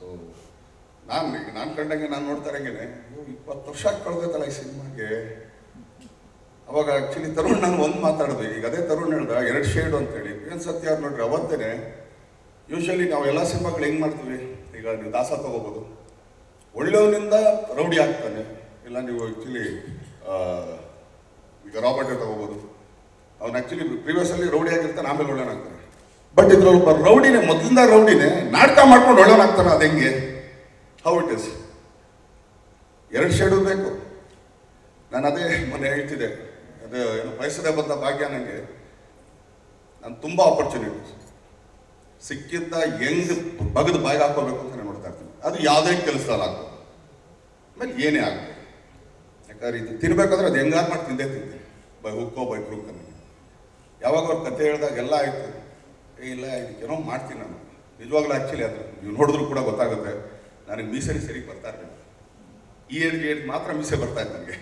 So ನಾನು ಕಂಡಂಗೆ ನಾನು ನೋಡ್ತಾ ಇರಂಗೇನೆ 20 ವರ್ಷ ಕಳೆದಲ್ಲ ಈ ಸಿನಿಮಾಗೆ. ಅವಾಗ ಆಕ್ಚುಲಿ ತರುಣ್ ನಾನು ಒಂದು ಮಾತಾಡೋದು, ಈಗ ಅದೇ ತರುಣ್ ಹೇಳಿದ ಎರಡು ಶೇಡ್ ಅಂತ ಹೇಳಿ. ಏನು ಸತ್ಯ ಅವ್ರು ನೋಡ್ರಿ ಅವತ್ತೇ ಯೂಶಲಿ ನಾವು ಎಲ್ಲ ಸಿನಿಮಾಗಳು ಹೆಂಗೆ ಮಾಡ್ತೀವಿ, ಈಗ ನೀವು ದಾಸ ತಗೋಬೋದು, ಒಳ್ಳೆಯವನಿಂದ ರೌಡಿ ಆಗ್ತಾನೆ, ಇಲ್ಲ ನೀವು ಆ್ಯಕ್ಚುಲಿ ಈಗ ರಾಬರ್ಟೇ ತಗೋಬೋದು, ಅವ್ನು ಆ್ಯಕ್ಚುಲಿ ಪ್ರೀವಿಯಸ್ಸಲ್ಲಿ ರೌಡಿ ಆಗಿರ್ತಾನೆ ಆಮೇಲೆ ಒಳ್ಳೆಯನಾಗ್ತಾನೆ. ಬಟ್ ಇದ್ರೊಬ್ಬ ರೌಡಿನೇ ಮೊದಲಿಂದ ರೌಡಿನೇ ನಾಟಕ ಮಾಡ್ಕೊಂಡು ಒಳ್ಳೆಯವನಾಗ್ತಾನೆ, ಅದು ಹೆಂಗೆ? How it is? ಎರಡು ಶೇಡು ಬೇಕು. ನಾನು ಅದೇ ಮೊನ್ನೆ ಹೇಳ್ತಿದ್ದೆ, ಅದು ಏನು ಬಯಸದೆ ಬಂದ ಭಾಗ್ಯ ನನಗೆ. ನಾನು ತುಂಬ ಆಪರ್ಚುನಿಟೀಸ್ ಸಿಕ್ಕಿದ್ದ ಹೆಂಗೆ ಬಗೆದು ಬಾಯಿಗೆ ಹಾಕೋಬೇಕು ಅಂತ ನಾನು ನೋಡ್ತಾ ಇರ್ತೀನಿ. ಅದು ಯಾವುದೇ ಕೆಲಸದಲ್ಲಿ ಹಾಕೋದು, ಆಮೇಲೆ ಏನೇ ಆಗ್ತದೆ, ಯಾಕಂದ್ರೆ ಇದು ತಿನ್ಬೇಕಾದ್ರೆ ಅದು ಹೆಂಗಾರು ಮಾಡಿ ತಿಂದೆ ಬೈ ಹುಕ್ಕೋ ಬೈ ಕ್ರೂಕ್. ನನಗೆ ಯಾವಾಗ ಅವ್ರ ಕಥೆ ಹೇಳಿದಾಗೆಲ್ಲ ಆಯಿತು, ಇಲ್ಲ ಇದಕ್ಕೇನೋ ಮಾಡ್ತೀನಿ ನಾನು ನಿಜವಾಗ್ಲೂ. ಆ್ಯಕ್ಚುಲಿ ಅದು ನೀವು ನೋಡಿದ್ರು ಕೂಡ ಗೊತ್ತಾಗುತ್ತೆ, ನನಗೆ ಮೀಸರಿ ಸರಿ ಬರ್ತಾ ಇರಲಿಲ್ಲ, ಈ ಏಡ್ಗೆ ಮಾತ್ರ ಮೀಸೆ ಬರ್ತಾ ಇತ್ತು ನನಗೆ.